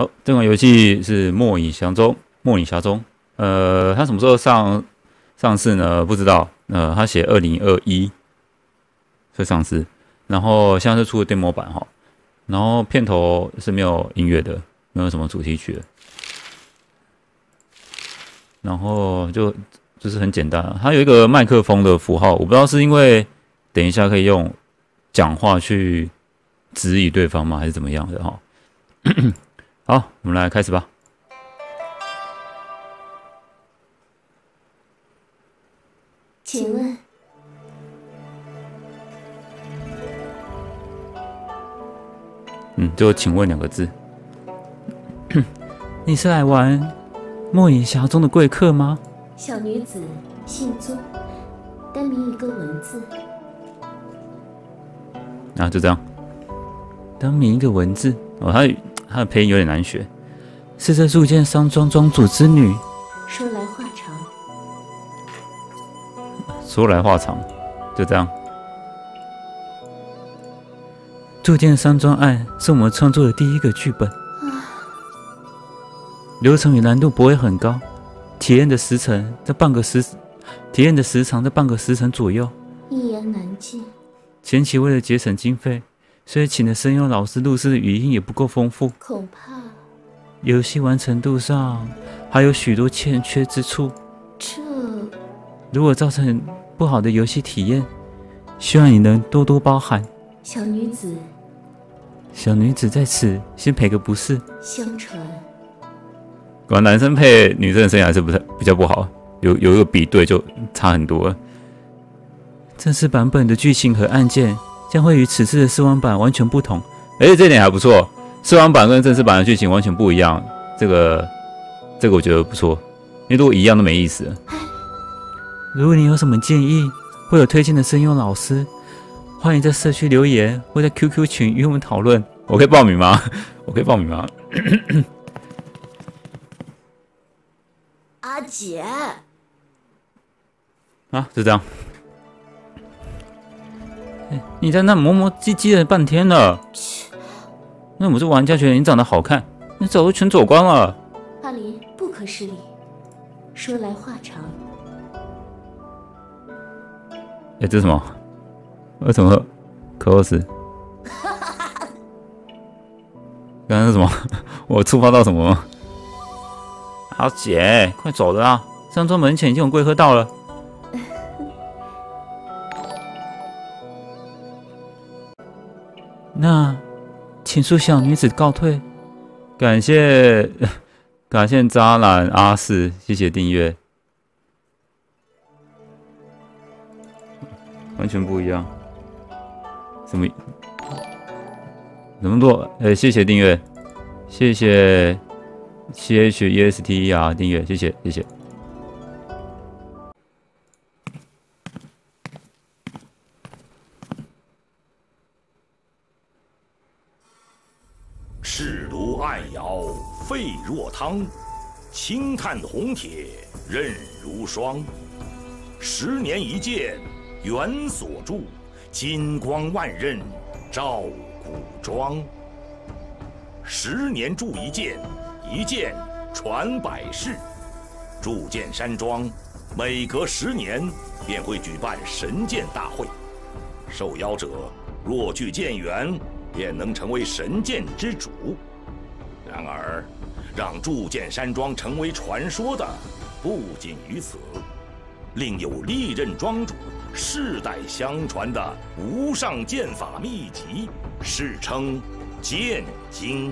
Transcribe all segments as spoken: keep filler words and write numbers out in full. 好，这款游戏是《末影峡中》。末影峡中，呃，它什么时候上上市呢？不知道。呃，它写二零二一会上市，然后现在是出了 demo 版哈。然后片头是没有音乐的，没有什么主题曲的。然后就就是很简单、啊，它有一个麦克风的符号，我不知道是因为等一下可以用讲话去质疑对方吗，还是怎么样的哈。好，我们来开始吧。请问，嗯，就请问两个字。你是来玩《末影峡中》的贵客吗？小女子姓宗，单名一个文字。啊，就这样，单名一个文字。哦，他。他的配音有点难学，是这入剑山庄庄主之女。说来话长，说来话长，就这样。入剑山庄案是我们创作的第一个剧本，啊、流程与难度不会很高，体验的时程在半个时，体验的时长在半个时辰左右。一言难尽。前期为了节省经费。所以请的声优老师录制的语音也不够丰富，恐怕游戏完成度上还有许多欠缺之处。这如果造成不好的游戏体验，希望你能多多包涵。小女子，小女子在此先赔个不是。相传，果然男生配女生的声音还是不太比较不好，有有一个比对就差很多了。正式版本的剧情和案件。将会与此次的试玩版完全不同，而且这点还不错。试玩版跟正式版的剧情完全不一样，这个这个我觉得不错，因为如果一样都没意思。如果你有什么建议，或有推荐的声优老师，欢迎在社区留言，或在 Q Q 群与我们讨论。我可以报名吗？我可以报名吗？阿姐，啊，就这样。你在那磨磨唧唧了半天了，那我们这玩家觉得你长得好看，你早就全走光了。阿林，不可失礼，说来话长。哎，这是什么？为什么 close？ 刚刚是什么？我触发到什么？阿姐，快走了啊！山庄门前已经有贵客到了。那，请恕小女子告退。感谢，感谢渣男阿四，谢谢订阅。完全不一样，什么？怎么做？呃、欸，谢谢订阅，谢谢 C H E S T E R 订阅，谢谢谢谢。势如爱瑶，沸若汤；轻炭红铁，刃如霜。十年一剑，缘所铸；金光万仞，照古庄。十年铸一剑，一剑传百世。铸剑山庄，每隔十年便会举办神剑大会。受邀者若具剑缘。便能成为神剑之主。然而，让铸剑山庄成为传说的，不仅于此，另有历任庄主世代相传的无上剑法秘籍，世称《剑经》。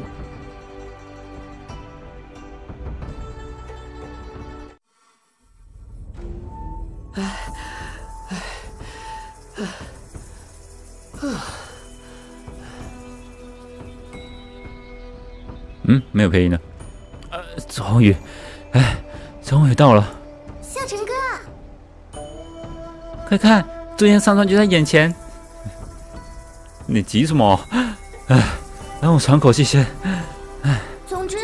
唉，唉，唉，啊！嗯，没有配音了。呃，终于，哎，终于到了。笑成哥，快看，铸剑山庄就在眼前。你急什么？哎，让我喘口气先。哎，总之，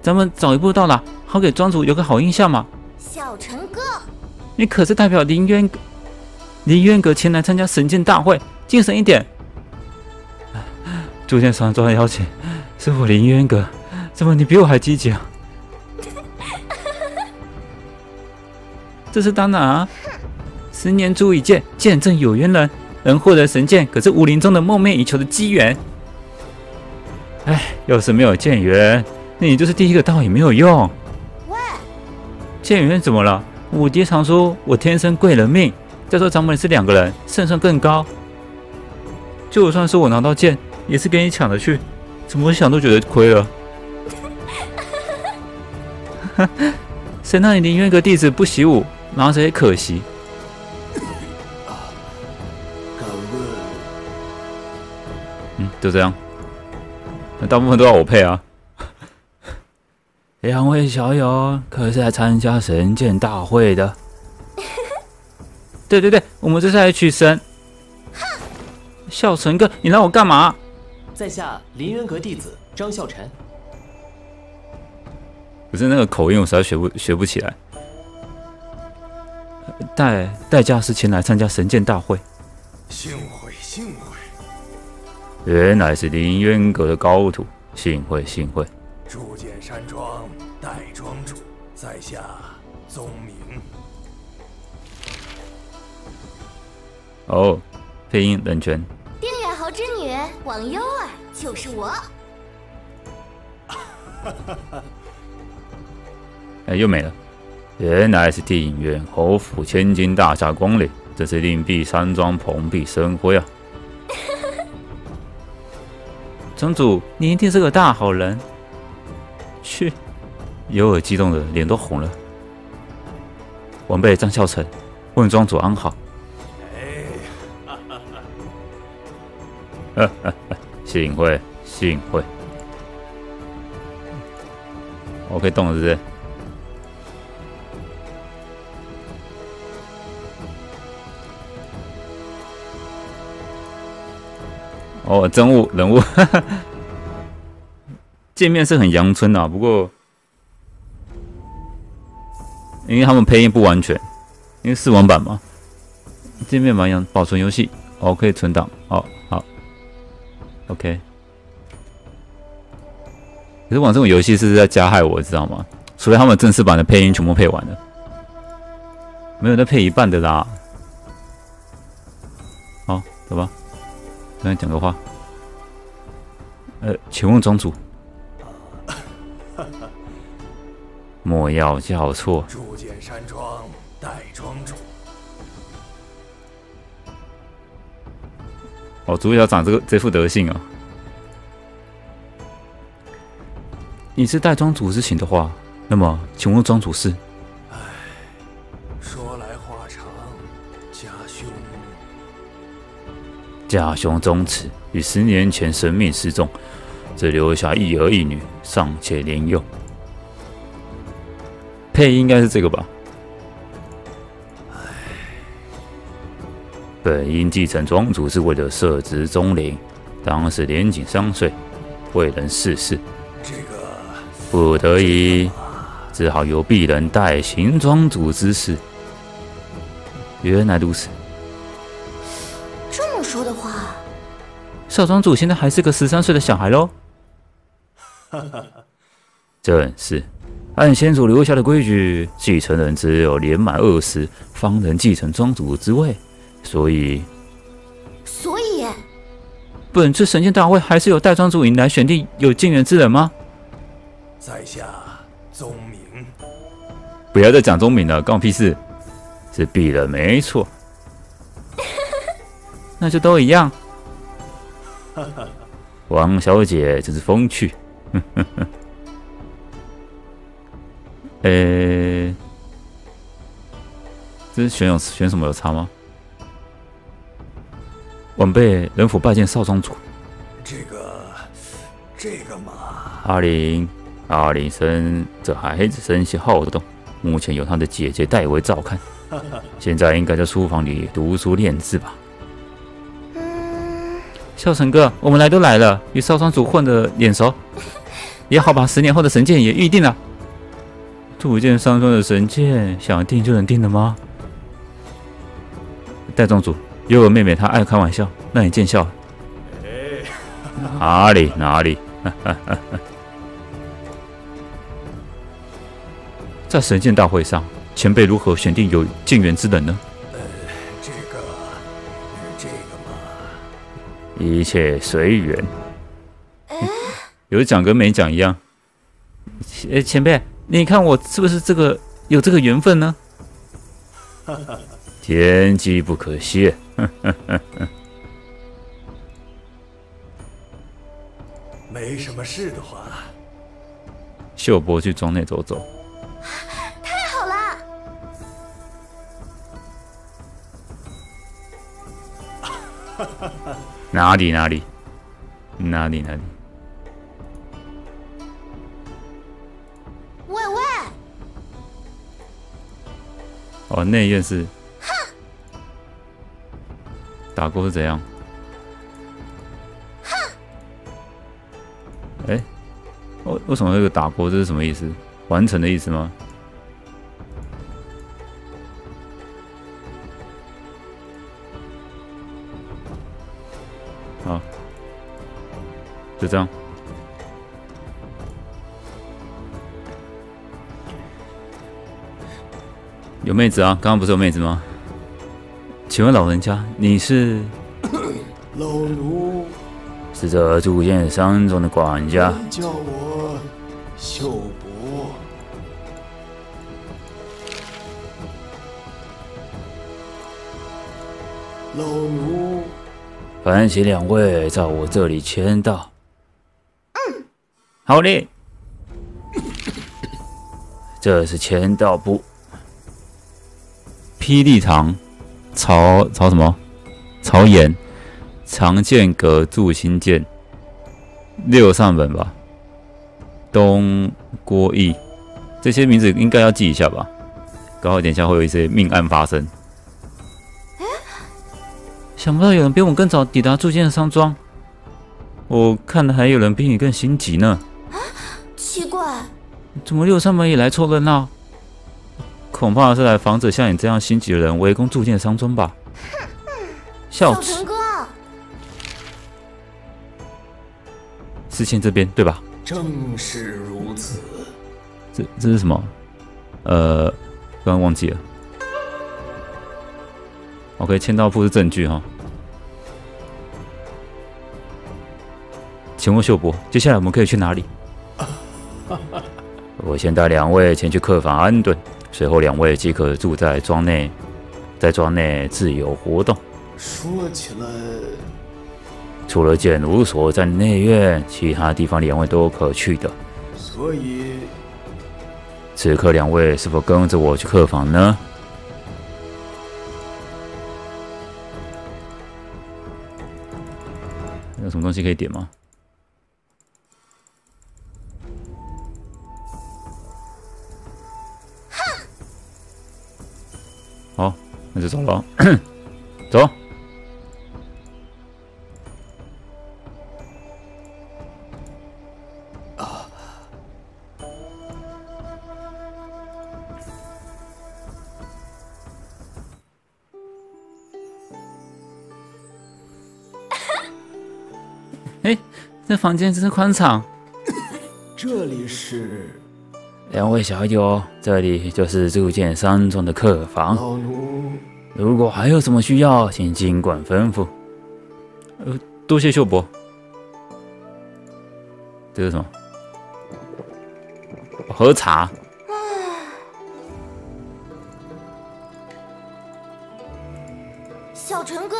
咱们早一步到达，好给庄主有个好印象嘛。小成哥，你可是代表林渊林渊阁前来参加神剑大会，精神一点。铸剑山庄的邀请，这我零渊阁，怎么你比我还积极啊？这是当哪、啊？十年珠一剑，见证有缘人，能获得神剑，可是武林中的梦寐以求的机缘。哎，要是没有剑缘，那你就是第一个到也没有用。喂，剑缘怎么了？我爹常说我天生贵人命，再说咱们是两个人，胜算更高。就算是我拿到剑，也是给你抢着去，怎么想都觉得亏了。谁让你宁愿个弟子不习武，拿着也可惜。 嗯，就这样。那大部分都要我配啊。两位小友可是来参加神剑大会的？对对对，我们这是来取神。笑成哥，你让我干嘛？在下凌渊阁弟子张笑晨。可是那个口音我实在学不学不起来。代代驾是前来参加神剑大会。幸会，幸会。 原来是凌渊阁的高徒，幸会幸会。铸剑山庄代庄主，在下宗明。哦，配音冷泉。冰远侯之女网幽儿就是我。哎，又没了。原来是定远侯府千金大驾光临，这是令碧山庄蓬荜生辉啊。 城主，你一定是个大好人。去，尤尔激动的脸都红了。晚辈张孝成，问庄主安好。哎，哈哈哈，幸会幸会。我可以动了，是不是？哦，真物人物呵呵，界面是很阳春的、啊，不过因为他们配音不完全，因为是网版嘛，界面蛮阳。保存游戏，哦，可以存档，哦，好 ，OK。可是玩这种游戏是在加害我，知道吗？除非他们正式版的配音全部配完了，没有再配一半的啦。好、哦，走吧。 跟他讲个话，呃，请问庄主，莫要叫错。铸剑山庄代庄主。哦，主角长这个这副德性啊！你是代庄主之请的话，那么请问庄主是？ 家兄宗祠于十年前神秘失踪，只留下一儿一女，尚且年幼。配音应该是这个吧？本应继承庄主是为了摄植宗灵，当时年仅三岁，未能世事，这个不得已，只好由鄙人代行庄主之事。原来如此。 说的话，少庄主现在还是个十三岁的小孩喽。正是，按先祖留下的规矩，继承人只有年满二十方能继承庄主之位，所以，所以，本次神剑大会还是由代庄主引来选定有进园之人吗？在下宗明，不要再讲宗明了，关我屁事，是鄙人没错。 那就都一样。王小姐真是风趣。呃、欸，这是选有选什么有差吗？晚辈能否拜见少庄主？这个，这个嘛。阿玲，阿玲生这孩子生性好动，目前由她的姐姐代为照看。现在应该在书房里读书练字吧。 孝成哥，我们来都来了，与少庄主混得眼熟，也好把十年后的神剑也预定了。铸剑山庄的神剑，想定就能定了吗？代庄主，尤尔妹妹她爱开玩笑，那你见笑。哪里哪里，在神剑大会上，前辈如何选定有剑元之人呢？呃，这个，这个嘛，一切随缘。嗯、有讲跟没讲一样。哎，前辈，你看我是不是这个有这个缘分呢？天机不可泄。没什么事的话，秀波去庄内走走。太好了！哪里哪里哪里哪里！喂喂！哦，内院是。哼！打过是怎样？ 哎，为为什么这个打锅这是什么意思？完成的意思吗？好，就这样。有妹子啊，刚刚不是有妹子吗？请问老人家，你是？老奴。 是这铸剑山中的管家，叫我秀伯。老奴，烦请两位在我这里签到。嗯，好嘞。这是签到簿。霹雳堂，曹曹什么？曹岩。 长剑阁筑新建，六上本吧，东郭义，这些名字应该要记一下吧，搞好等一下会有一些命案发生。欸、想不到有人比我更早抵达筑建山庄，我看还有人比你更心急呢。啊，奇怪，怎么六上本也来凑热闹？恐怕是来防止像你这样心急的人围攻筑建山庄吧。笑死！ 之前这边对吧？正是如此。这这是什么？呃，刚刚忘记了。OK， 签到簿是证据哈。请问秀伯，接下来我们可以去哪里？我先带两位前去客房安顿，随后两位即可住在庄内，在庄内自由活动。说起来。 除了剑如所在内院，其他地方两位都可去的。所以，此刻两位是否跟着我去客房呢？有什么东西可以点吗？好，那就走了。走。 这房间真是宽敞。这里是，两位小友、哦，这里就是筑剑山庄的客房。老奴，如果还有什么需要，请尽管吩咐。呃，多谢秀伯。这是什么？喝茶。小陈哥。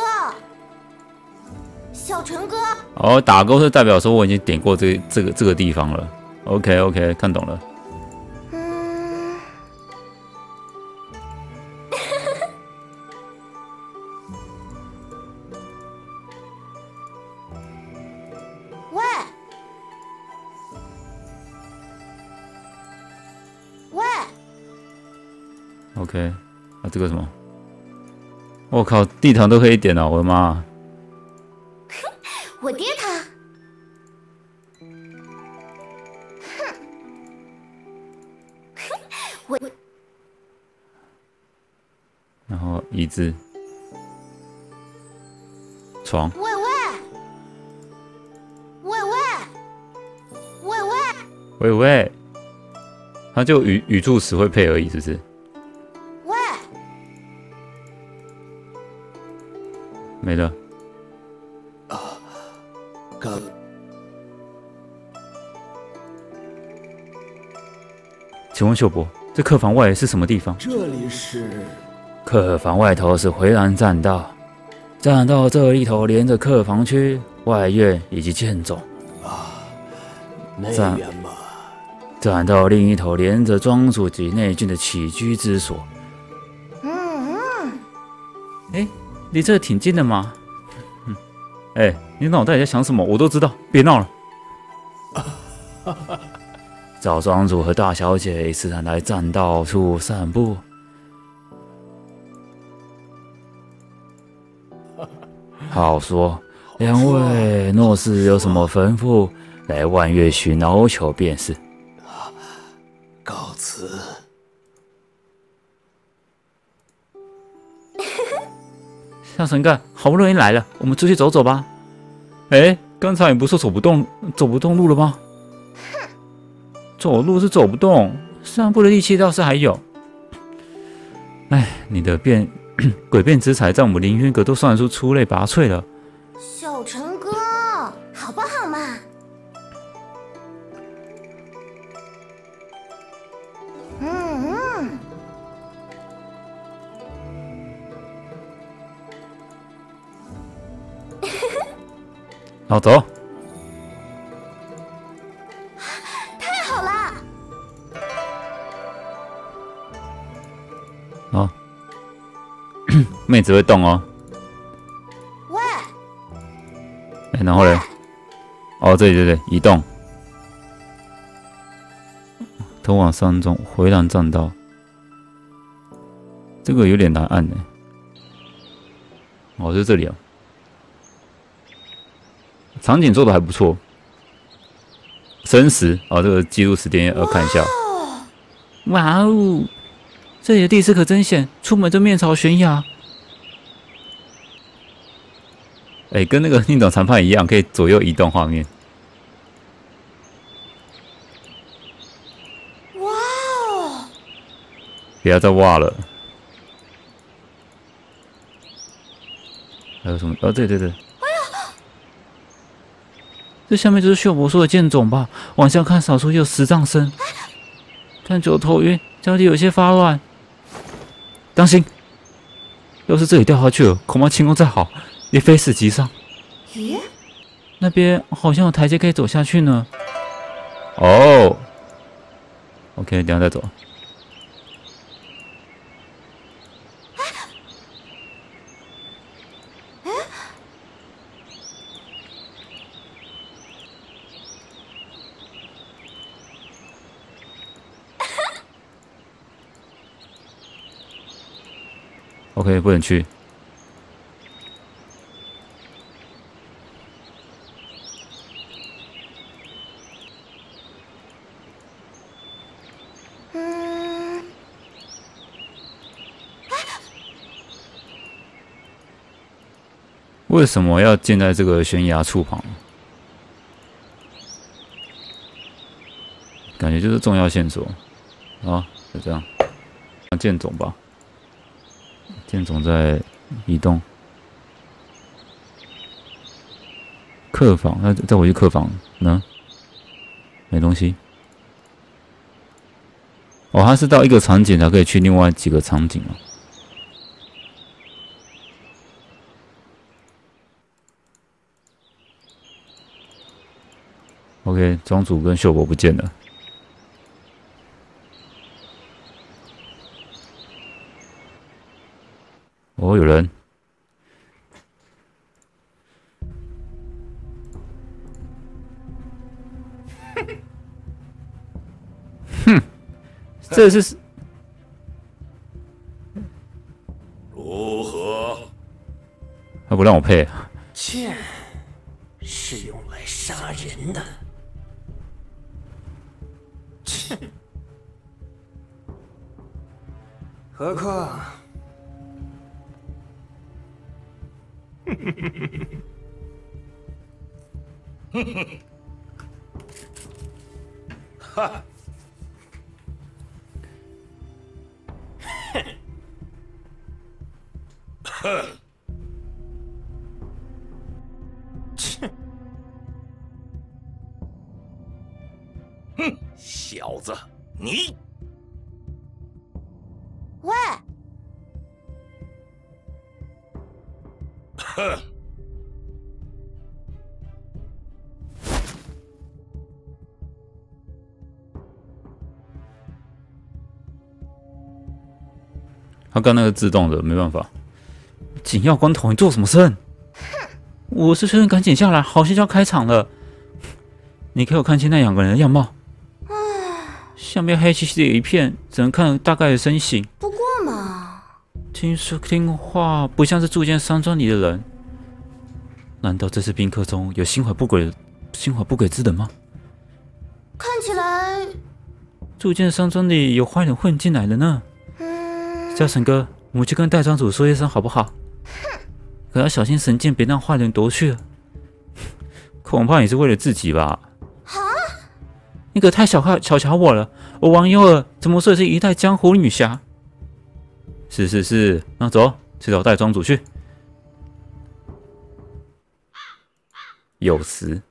小陈哥，哦，打勾是代表说我已经点过这这个这个地方了。OK OK， 看懂了。嗯，喂，喂 ，OK， 啊，这个什么？我靠，地毯都可以点了，我的妈！ 我爹他，哼，我，然后椅子、床，喂喂，喂喂，喂喂，它就语语助词会配而已，是不是？喂，没了。啊，哥。请问秀博，这客房外是什么地方？这里是客房外头是回南栈道，栈道这一头连着客房区、外院以及建总。 栈栈道另一头连着庄主及内郡的起居之所。嗯嗯。哎，离这挺近的嘛。嗯。哎，你脑袋里在想什么？我都知道，别闹了。找庄主和大小姐时常来栈道处散步。好说，两位若是有什么吩咐？ 来万月寻老求便是。告辞。向神干，好不容易来了，我们出去走走吧。哎，刚才你不是走不动、走不动路了吗？走路是走不动，散步的力气倒是还有。哎，你的变诡辩之才，在我们凌渊阁都算得出出类拔萃了。小陈哥，好不好嘛？ 好，走。太好了！哦，妹子会动哦。喂。哎、欸，然后嘞？哦，对对对，移动。通往山中回廊栈道，这个有点难按呢。哦，就这里啊。 场景做的还不错，生食啊、哦，这个记录时间要看一下。哇哦，这里的地势可真险，出门就面朝悬崖。哎、欸，跟那个逆转裁判一样，可以左右移动画面。哇哦！不要再哇了。还有什么？哦，对对对。 这下面就是秀博说的剑冢吧？往下看，少说有十丈深。看久头晕，脚底有些发软。当心！要是这里掉下去了，恐怕轻功再好也非死即伤。咦？那边好像有台阶可以走下去呢。哦。OK， 等下再走。OK， 不能去。嗯。为什么要建在这个悬崖处旁？感觉就是重要线索。好，就这样。剑冢吧。 剑冢在移动，客房，那再回去客房呢？没东西。哦，它是到一个场景才可以去另外几个场景哦。OK， 庄主跟秀博不见了。 哦，有人。哼，这是如何？他不让我配。剑是用来杀人的。切，何况。哈。哼。切。哼，小子，你。喂。哼。 他刚那个自动的，没办法。紧要关头，你做什么声？我是随便赶紧下来，好像就要开场了。你给我看现在两个人的样貌，下面黑漆漆的一片，只能看大概的身形。不过嘛，听说听话不像是住进山庄里的人。难道这次宾客中有心怀不轨、心怀不轨之人吗？看起来，住进山庄里有坏人混进来了呢。 嘉诚哥，我们去跟戴庄主说一声好不好？可要小心神剑，别让坏人夺去了。恐怕你是为了自己吧？啊！你可太小看小瞧我了，我王优儿怎么说也是一代江湖女侠。是是是，那走去找戴庄主去。有时，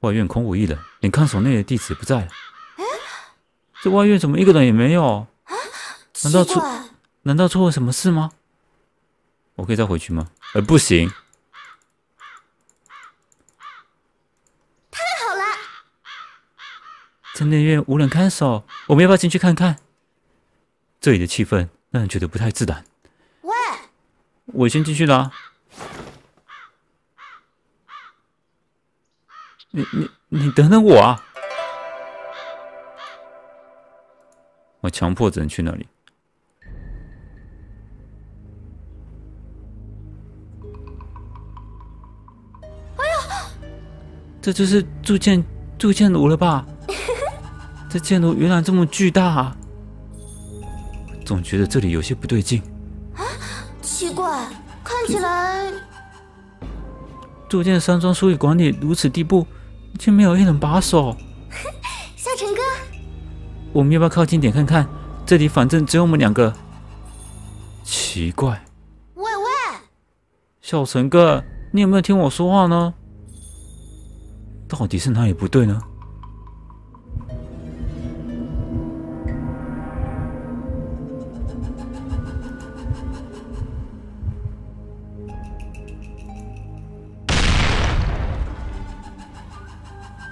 外院空无一人，连看守内的弟子不在了。这外院怎么一个人也没有？ 难道出难道出了什么事吗？我可以再回去吗？呃，不行。太好了！在内院无人看守，我们要不要进去看看？这里的气氛让人觉得不太自然。喂，我先进去啦。你你你等等我啊！我强迫只能去那里。 这就是铸剑铸剑炉了吧？这剑炉原来这么巨大啊！总觉得这里有些不对劲。啊，奇怪，看起来铸剑山庄疏于管理如此地步，却没有一人把守。夏晨哥，我们要不要靠近点看看？这里反正只有我们两个。奇怪。喂喂，小晨哥，你有没有听我说话呢？ 到底是哪里不对呢？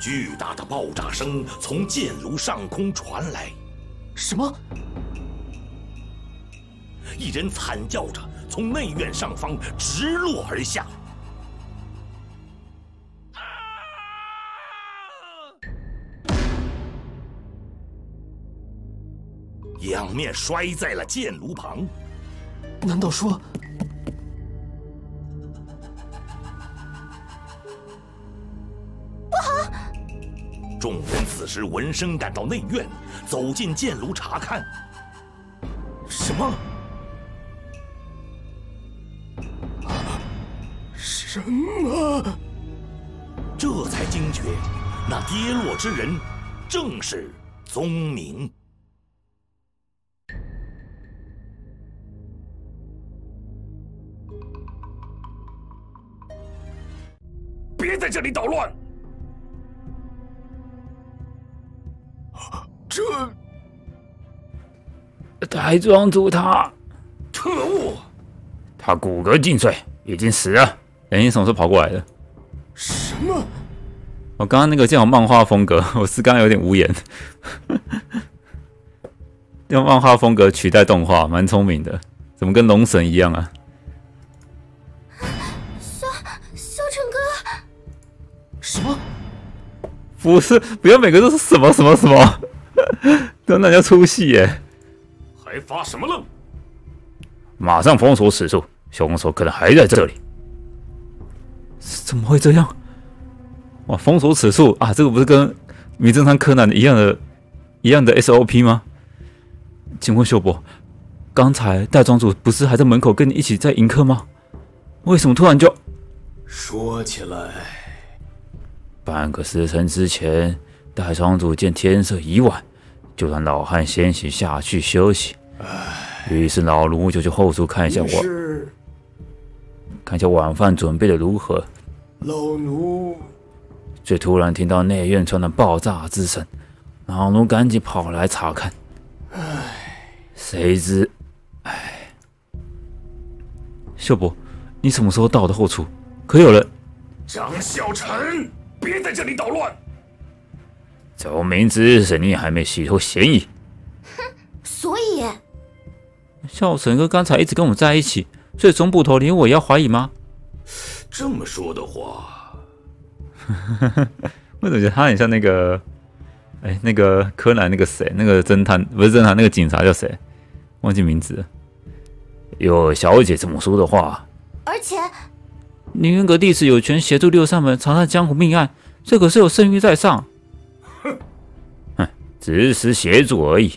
巨大的爆炸声从剑炉上空传来，什么？一人惨叫着从内院上方直落而下。 仰面摔在了剑炉旁，难道说不好？众人此时闻声赶到内院，走进剑炉查看。什么？什么？这才惊觉，那跌落之人正是宗明。 别在这里捣乱！这戴庄主他特务，他骨骼尽碎，已经死了。人家什么时候跑过来的？什么？我刚刚那个叫漫画风格，我是刚刚有点无言。用漫画风格取代动画，蛮聪明的。怎么跟龙神一样啊？ 不是，不要每个都是什么什么什么，等等要出戏耶！还发什么愣？马上封锁此处，凶手可能还在这里。怎么会这样？哇，封锁此处啊，这个不是跟《名侦探柯南》一样的一样的 S O P 吗？请问秀博，刚才戴庄主不是还在门口跟你一起在迎客吗？为什么突然就……说起来。 半个时辰之前，待庄主见天色已晚，就让老汉先行下去休息。于是老卢就去后厨看一下我，看一下晚饭准备的如何。老奴却突然听到内院传来爆炸之声，老奴赶紧跑来查看。唉，谁知，唉。 秀伯，你什么时候到的后厨？可有人？张小晨，别在这里捣乱！早明知是你还没洗脱嫌疑，哼，所以小晨哥刚才一直跟我在一起，所以总捕头连我也要怀疑吗？这么说的话，我总觉得他很像那个，哎，那个柯南那个谁，那个侦探不是侦探，那个警察叫谁？忘记名字了。 有小姐这么说的话，而且凌渊阁弟子有权协助六扇门查探江湖命案，这可是有圣谕在上。哼，哼，只是协助而已。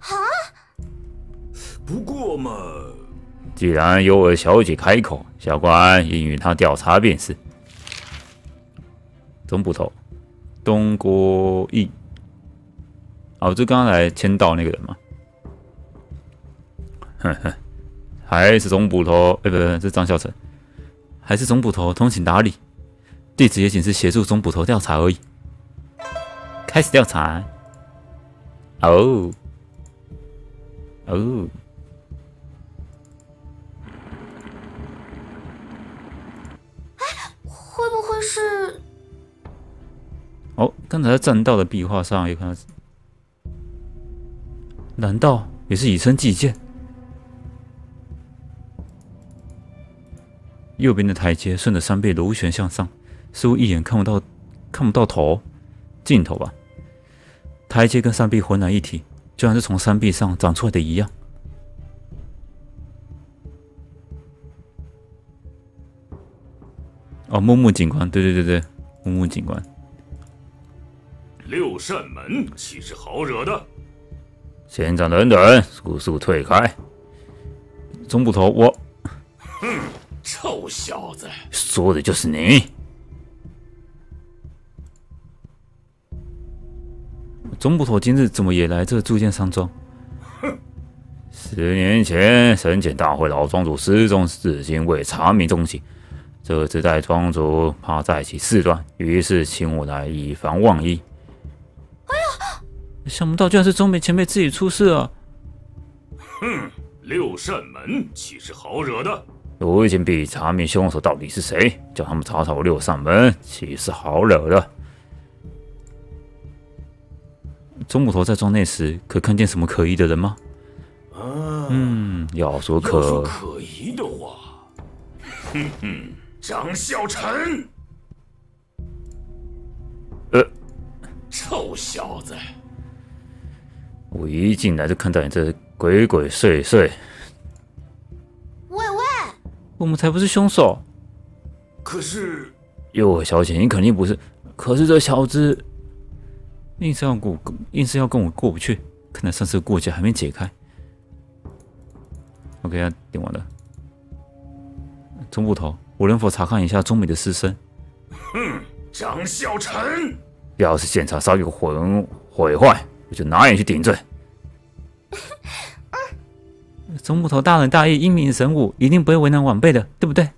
啊！不过嘛，既然有我小姐开口，小关应允她调查便是。总捕头，东郭义。哦，就刚才签到那个人嘛。哼哼。 还是总捕头，哎、欸，不不，这是张孝成。还是总捕头通情达理，弟子也仅是协助总捕头调查而已。开始调查。哦，哦，哎，会不会是？哦，刚才在栈道的壁画上也看到，难道也是以身祭剑？ 右边的台阶顺着山壁螺旋向上，似乎一眼看不到，看不到头，尽头吧。台阶跟山壁浑然一体，就像是从山壁上长出来的一样。哦，木木警官，对对对对，木木警官。六扇门岂是好惹的？县长，等等，速速退开！总捕头，我。哼。 臭小子，说的就是你！总捕头今日怎么也来这铸剑山庄？哼！十年前神剑大会，老庄主失踪，至今未查明踪迹。这次代庄主怕再起事端，于是请我来以防万一。哎呀，想不到居然是钟梅前辈自己出事啊！哼，六扇门岂是好惹的？ 如今必查明凶手到底是谁，叫他们查查我六扇门，岂是好惹的？钟捕头在庄内时，可看见什么可疑的人吗？啊、嗯，要说可要说可疑的话，哼哼，张小晨，呃，臭小子，我一进来就看到你这鬼鬼祟祟。 我们才不是凶手。可是，哟，小姐，你肯定不是。可是这小子硬是要跟我，硬是要跟我过不去。看来上次过节还没解开。OK， 他点完了。钟捕头，我能否查看一下钟美的尸身？哼，张小晨，要是现场稍有混毁坏，我就拿眼去顶罪。总捕头大人大义，英明神武，一定不会为难晚辈的，对不对？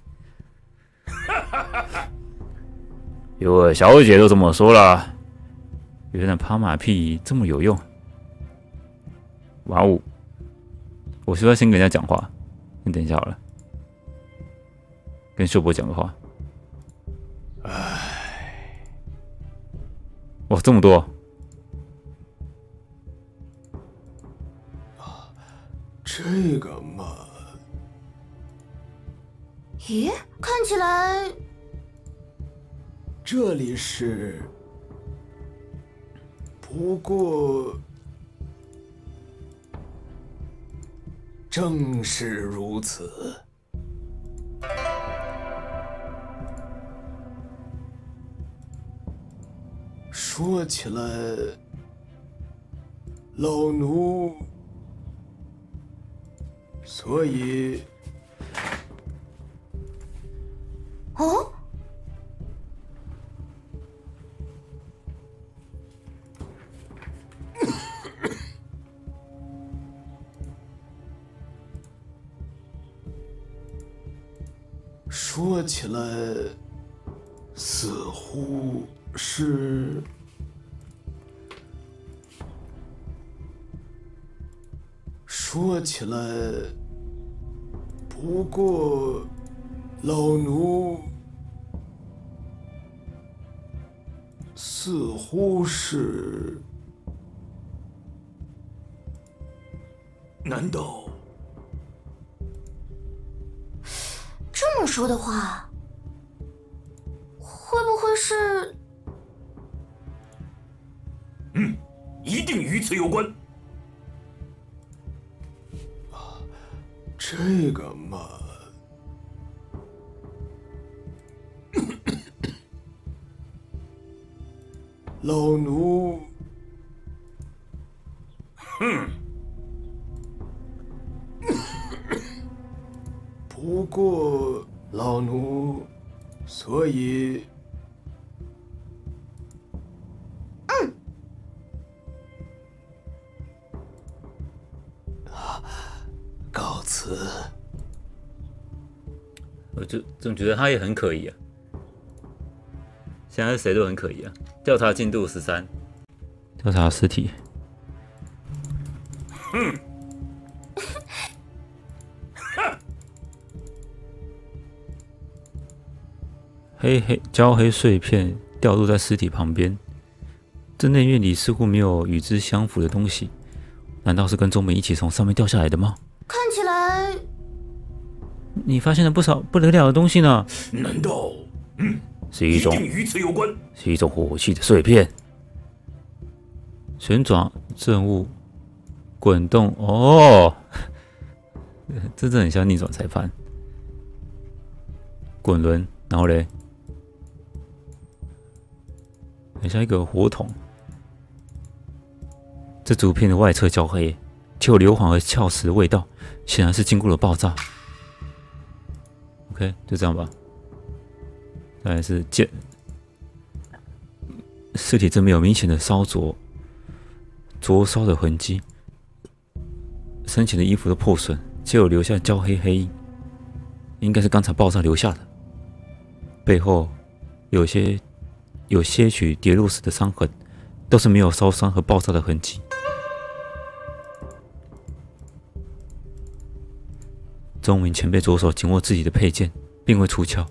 有我小姐都这么说了，原来趴马屁这么有用。哇哦！我是不是要先跟人家讲话？你等一下好了，跟秀波讲个话。唉，哇，这么多！ 这个嘛，咦，看起来这里是。不过，正是如此。说起来，老奴。 所以，哦，说起来，似乎是说起来，不过老奴似乎是……难道？ 这么说的话，会不会是……嗯，一定与此有关。啊，这个嘛……老奴，哼，不过。 老奴，所以，嗯，啊，告辞。我就总觉得他也很可疑啊，现在谁都很可疑啊。调查进度十三，调查尸体。嗯。 黑黑焦黑碎片掉落在尸体旁边，这内院里似乎没有与之相符的东西，难道是跟钟美一起从上面掉下来的吗？看起来，你发现了不少不得了的东西呢。难道，嗯，是一种与此有关，是一种火器的碎片。旋转正物，滚动哦，这真的很像逆转裁判，滚轮，然后嘞。 很像一个火筒。这竹片的外侧焦黑，且有硫磺和硝石的味道，显然是经过了爆炸。OK， 就这样吧。再来是剑，尸体这没有明显的烧灼、灼烧的痕迹，身前的衣服的破损，且有留下焦黑黑印，应该是刚才爆炸留下的。背后有些。 有些许跌落时的伤痕，倒是没有烧伤和爆炸的痕迹。钟明前辈左手紧握自己的佩剑，并未出鞘。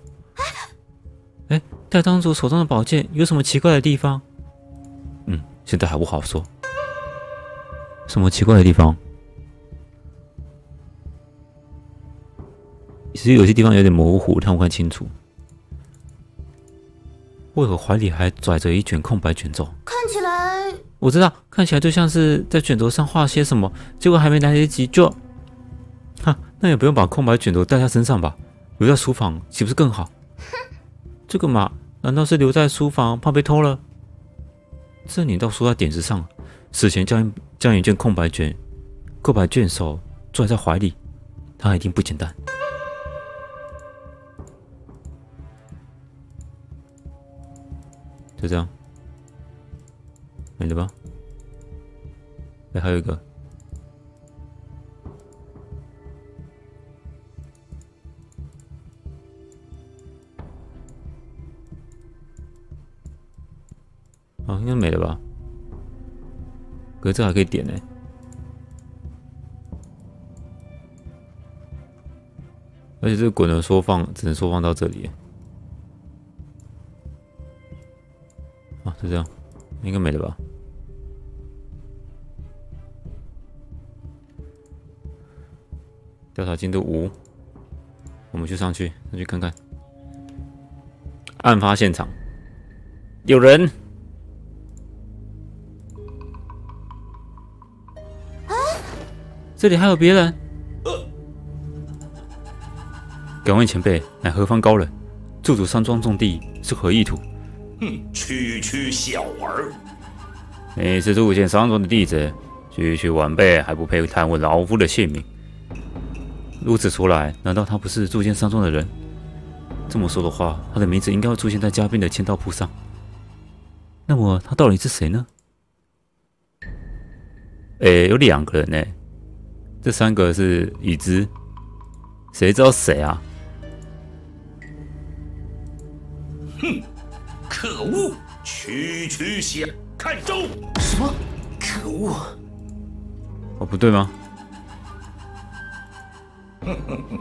哎，戴当主手中的宝剑有什么奇怪的地方？嗯，现在还不好说。什么奇怪的地方？其实有些地方有点模糊，看不看清楚。 为何怀里还拽着一卷空白卷轴？看起来，我知道，看起来就像是在卷轴上画些什么，结果还没来得及就……哈，那也不用把空白卷轴带在身上吧，留在书房岂不是更好？哼，这个嘛，难道是留在书房怕被偷了？这你倒说到点子上了。死前将一将一卷空白卷、空白卷轴拽在怀里，他一定不简单。 就这样，没了吧？哎，还有一个，哦，应该没了吧？可是这还可以点呢、欸。而且这个滚轮缩放只能缩放到这里、欸。 啊，就这样，应该没了吧？调查进度五，我们去上去，上去看看。案发现场有人。啊！这里还有别人。呃、敢问前辈，乃何方高人？驻足山庄重地是何意图？ 区区小儿，你是入见商庄的弟子，区区晚辈还不配探问老夫的姓名。如此说来，难道他不是入见商庄的人？这么说的话，他的名字应该会出现在嘉宾的签到簿上。那么他到底是谁呢？诶，有两个人呢，这三个是已知，谁知道谁啊？哼，可恶！区区侠，看招！什么？可恶！哦，不对吗？哼哼哼。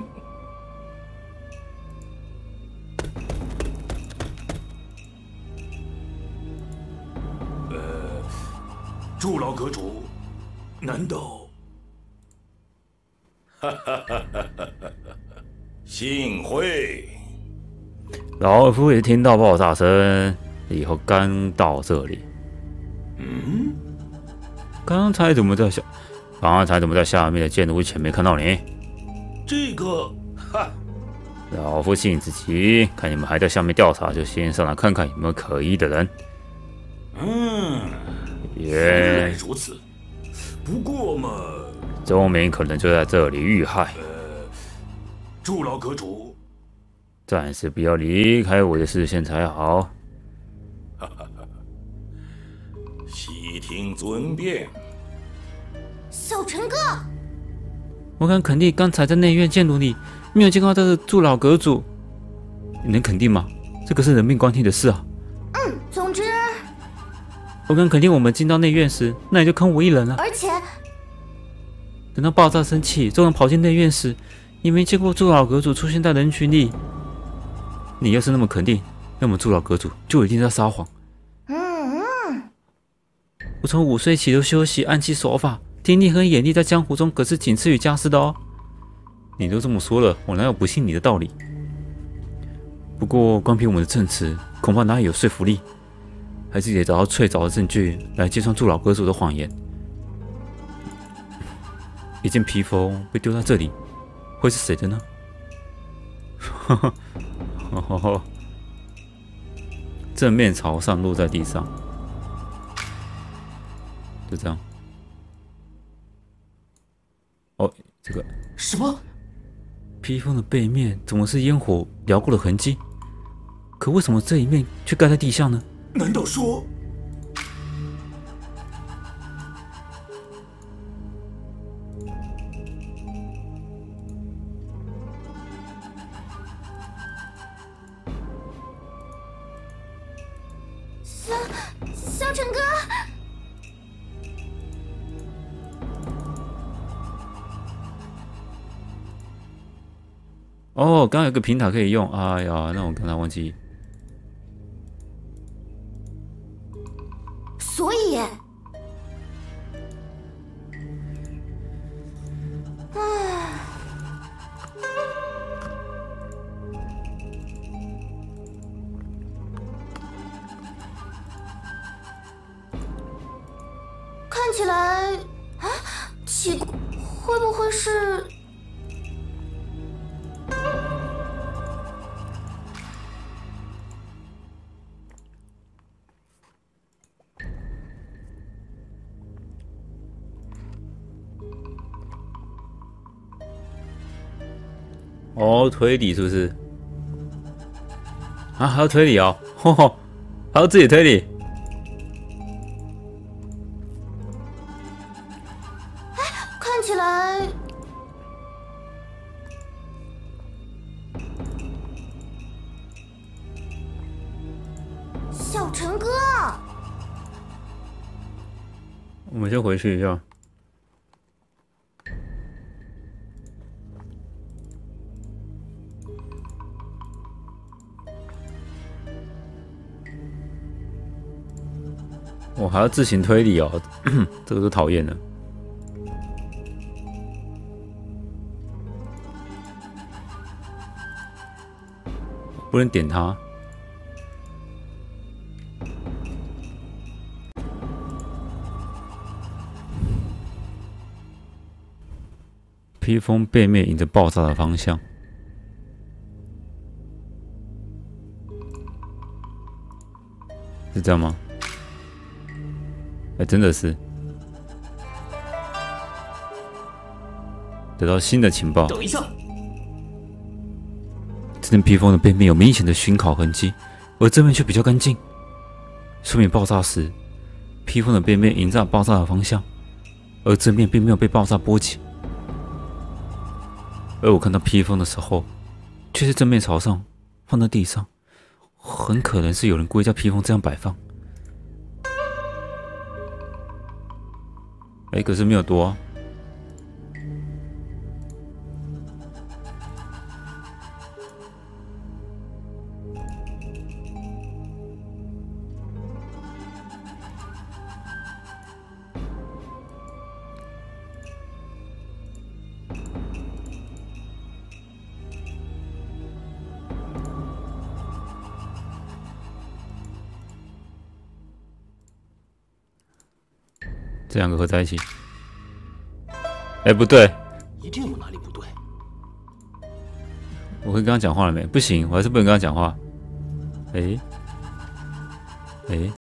祝老阁主，难道？哈哈哈哈哈！幸会。老夫也听到爆炸声，以后刚到这里。嗯，刚才怎么在下？刚才怎么在下面的建筑物前没看到你？这个，哈！老夫性子急，看你们还在下面调查，就先上来看看有没有可疑的人。嗯。 原来如此，不过嘛，钟鸣可能就在这里遇害。呃，祝老阁主，暂时不要离开我的视线才好。哈哈哈！悉听尊便。小陈哥，我敢肯定，刚才在内院建筑里没有见到这个祝老阁主。你能肯定吗？这个是人命关天的事啊。嗯，总之。 我敢肯定，我们进到内院时，那也就坑我一人了。而且，等到爆炸声起，众人跑进内院时，也没见过祝老阁主出现在人群里。你要是那么肯定，那么祝老阁主就一定在撒谎。嗯嗯。我从五岁起就修习暗器手法，听力和眼力在江湖中可是仅次于家师的哦。你都这么说了，我哪有不信你的道理？不过，光凭我们的证词，恐怕哪里有说服力。 还是得找到确凿的证据来揭穿祝老阁主的谎言。一件披风被丢到这里，会是谁的呢？哈哈，哈哈，正面朝上落在地上，就这样。哦，这个什么？披风的背面怎么是烟火燎过的痕迹？可为什么这一面却盖在地下呢？ 难道说，萧萧晨哥？哦，刚刚有个平塔可以用。哎呀，那我刚才忘记。 所以，唉，看起来啊，奇怪，会不会是？哦，推理是不是？啊，还要推理哦，吼吼，还要自己推理。哎，看起来，小陈哥，我们先回去一下。 我还要自行推理哦，这个都讨厌了。不能点它。披风背面引着爆炸的方向。 是这样吗？ 还真的是得到新的情报。等一下，这件披风的背面有明显的熏烤痕迹，而正面却比较干净，说明爆炸时披风的背面迎着爆炸的方向，而正面并没有被爆炸波及。而我看到披风的时候，却是正面朝上放在地上，很可能是有人故意叫披风这样摆放。哎，可是没有多啊。 这两个合在一起，哎，不对，一定有哪里不对。我跟刚刚讲话了没？不行，我还是不能跟他讲话。哎，哎。